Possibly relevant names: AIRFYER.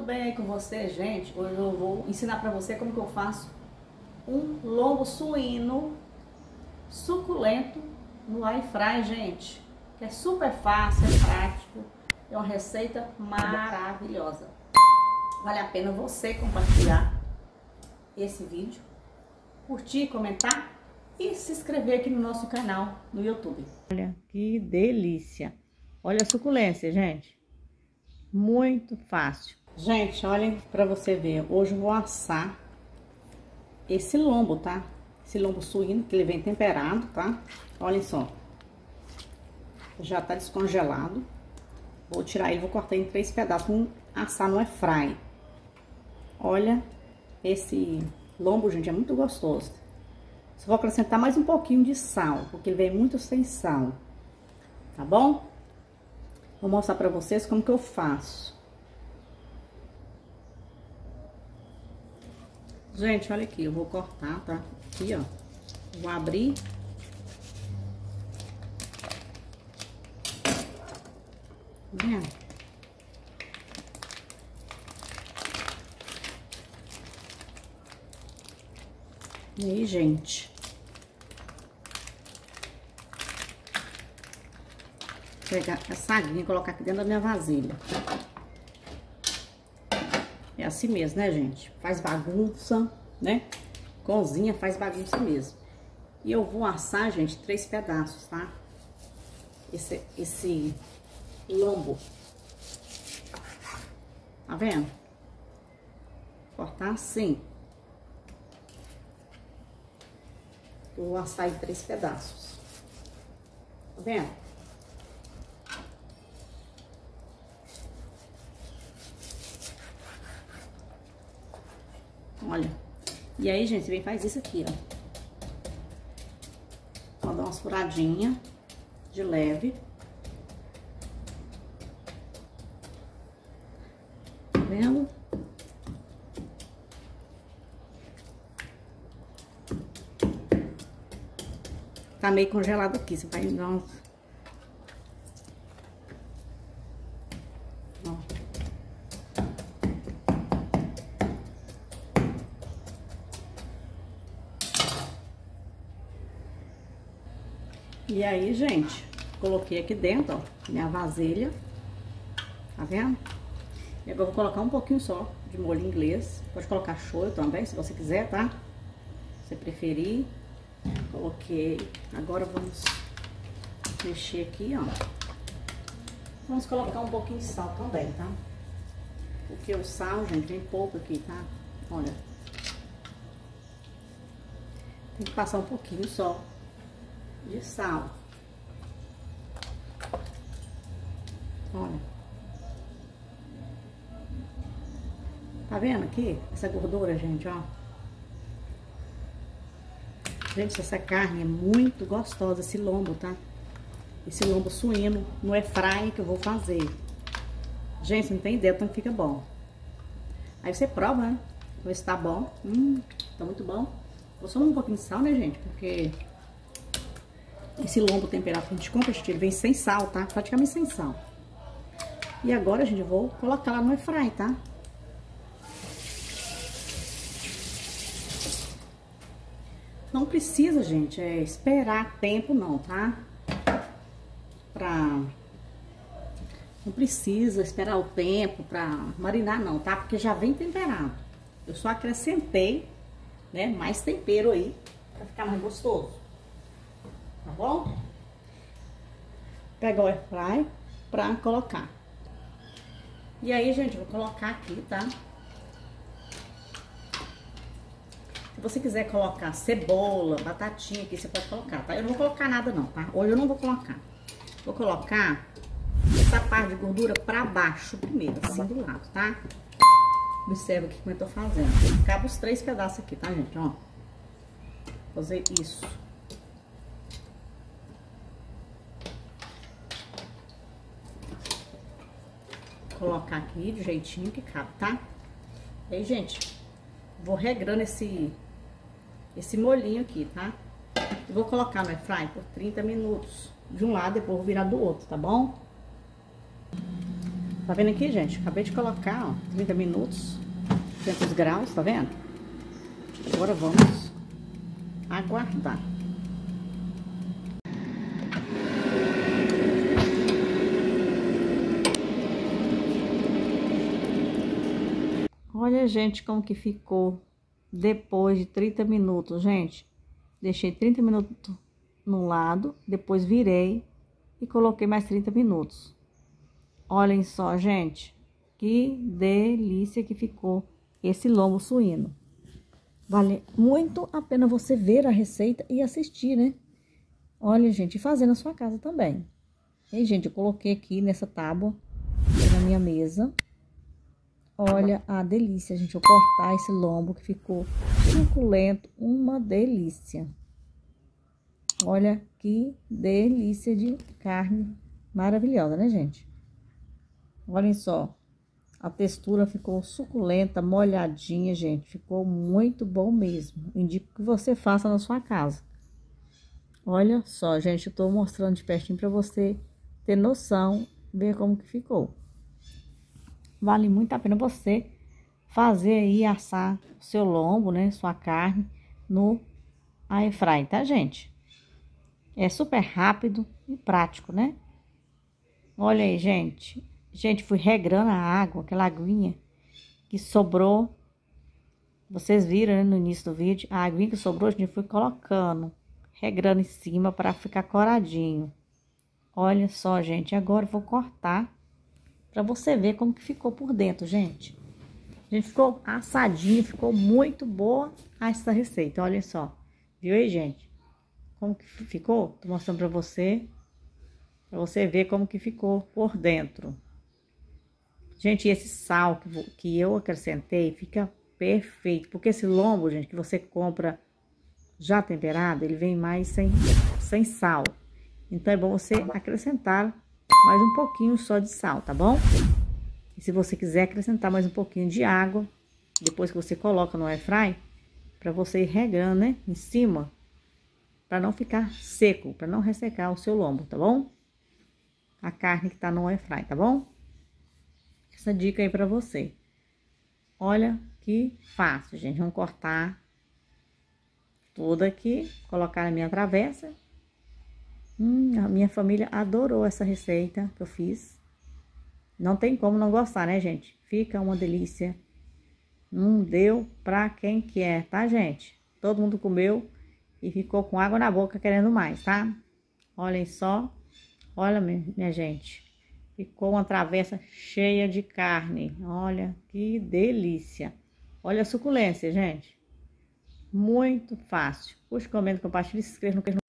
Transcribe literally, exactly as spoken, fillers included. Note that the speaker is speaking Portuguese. Tudo bem aí com você, gente? Hoje eu vou ensinar pra você como que eu faço um lombo suíno suculento no air fry, gente. Que é super fácil, é prático, é uma receita maravilhosa. Vale a pena você compartilhar esse vídeo, curtir, comentar e se inscrever aqui no nosso canal no YouTube. Olha que delícia! Olha a suculência, gente. Muito fácil. Gente, olhem pra você ver. Hoje eu vou assar esse lombo, tá? Esse lombo suíno, que ele vem temperado, tá? Olhem só. Já tá descongelado. Vou tirar ele, vou cortar em três pedaços. Vou assar no air fry. Olha, esse lombo, gente, é muito gostoso. Só vou acrescentar mais um pouquinho de sal, porque ele vem muito sem sal. Tá bom? Vou mostrar pra vocês como que eu faço. Gente, olha aqui, eu vou cortar, tá? Aqui, ó. Vou abrir. Tá vendo? E aí, gente? Pegar essa aguinha e colocar aqui dentro da minha vasilha. É assim mesmo, né, gente? Faz bagunça, né? Cozinha faz bagunça mesmo. E eu vou assar, gente, três pedaços, tá? Esse, esse lombo. Tá vendo? Cortar assim. Eu vou assar em três pedaços. Tá vendo? Olha, e aí, gente, você vem faz isso aqui, ó. Vou dar umas furadinhas de leve. Tá vendo? Tá meio congelado aqui, você vai dar umas... Ó. E aí, gente, coloquei aqui dentro, ó, minha vasilha, tá vendo? E agora eu vou colocar um pouquinho só de molho inglês, pode colocar shoyu também, se você quiser, tá? Se você preferir. Coloquei, agora vamos mexer aqui, ó. Vamos colocar um pouquinho de sal também, tá? Porque o sal, gente, vem pouco aqui, tá? Olha. Tem que passar um pouquinho só de sal. Olha. Tá vendo aqui? Essa gordura, gente, ó. Gente, essa carne é muito gostosa, esse lombo, tá? Esse lombo suíno no air fry que eu vou fazer. Gente, você não tem ideia como fica bom. Aí você prova, né? Vê se tá bom. Hum, tá muito bom. Vou só um pouquinho de sal, né, gente? Porque... esse lombo temperado que a gente compra, gente, ele vem sem sal, tá? Praticamente sem sal. E agora, gente, eu vou colocar lá no air fry, tá? Não precisa, gente, é, esperar tempo não, tá? Pra... Não precisa esperar o tempo pra marinar não, tá? Porque já vem temperado. Eu só acrescentei, né, mais tempero aí, pra ficar mais gostoso. Tá bom? Pegar o air fry pra colocar. E aí, gente, vou colocar aqui, tá? Se você quiser colocar cebola, batatinha aqui, você pode colocar, tá? Eu não vou colocar nada não, tá? Hoje eu não vou colocar. Vou colocar essa parte de gordura pra baixo primeiro, assim do lado, tá? Observa aqui como eu tô fazendo. Acaba os três pedaços aqui, tá, gente? Ó. Fazer isso. Colocar aqui do jeitinho que cabe, tá? E aí, gente, vou regrando esse, esse molhinho aqui, tá? Eu vou colocar no air fry por trinta minutos. De um lado, depois vou virar do outro, tá bom? Tá vendo aqui, gente? Acabei de colocar, ó, trinta minutos, duzentos graus, tá vendo? Agora vamos aguardar. Olha, gente, como que ficou depois de trinta minutos, gente. Deixei trinta minutos num lado, depois virei e coloquei mais trinta minutos. Olhem só, gente, que delícia que ficou esse lombo suíno. Vale muito a pena você ver a receita e assistir, né? Olha, gente, fazer na sua casa também. E aí, gente, eu coloquei aqui nessa tábua, aqui na minha mesa. Olha a delícia, gente, eu cortar esse lombo que ficou suculento, uma delícia. Olha que delícia de carne maravilhosa, né, gente? Olhem só, a textura ficou suculenta, molhadinha, gente. Ficou muito bom mesmo. Indico que você faça na sua casa. Olha só, gente, eu tô mostrando de pertinho pra você ter noção, ver como que ficou. Vale muito a pena você fazer aí, assar o seu lombo, né, sua carne no airfryer, tá, gente? É super rápido e prático, né? Olha aí, gente. Gente, fui regrando a água, aquela aguinha que sobrou. Vocês viram, né, no início do vídeo, a aguinha que sobrou, a gente foi colocando, regrando em cima para ficar coradinho. Olha só, gente, agora eu vou cortar para você ver como que ficou por dentro, gente. A gente ficou assadinho, ficou muito boa essa receita, olha só. Viu aí, gente? Como que ficou? Tô mostrando para você, para você ver como que ficou por dentro. Gente, esse sal que, vou, que eu acrescentei fica perfeito. Porque esse lombo, gente, que você compra já temperado, ele vem mais sem, sem sal. Então, é bom você acrescentar mais um pouquinho só de sal, tá bom? E se você quiser acrescentar mais um pouquinho de água, depois que você coloca no airfryer, para você ir regando, né, em cima, para não ficar seco, para não ressecar o seu lombo, tá bom? A carne que tá no airfryer, tá bom? Essa dica aí pra você. Olha que fácil, gente. Vamos cortar tudo aqui, colocar na minha travessa. Hum, a minha família adorou essa receita que eu fiz. Não tem como não gostar, né, gente? Fica uma delícia. Hum, deu pra quem quer, tá, gente? Todo mundo comeu e ficou com água na boca querendo mais, tá? Olhem só. Olha, minha gente. Ficou uma travessa cheia de carne. Olha que delícia. Olha a suculência, gente. Muito fácil. Curte, comenta, compartilha e se inscreva no canal.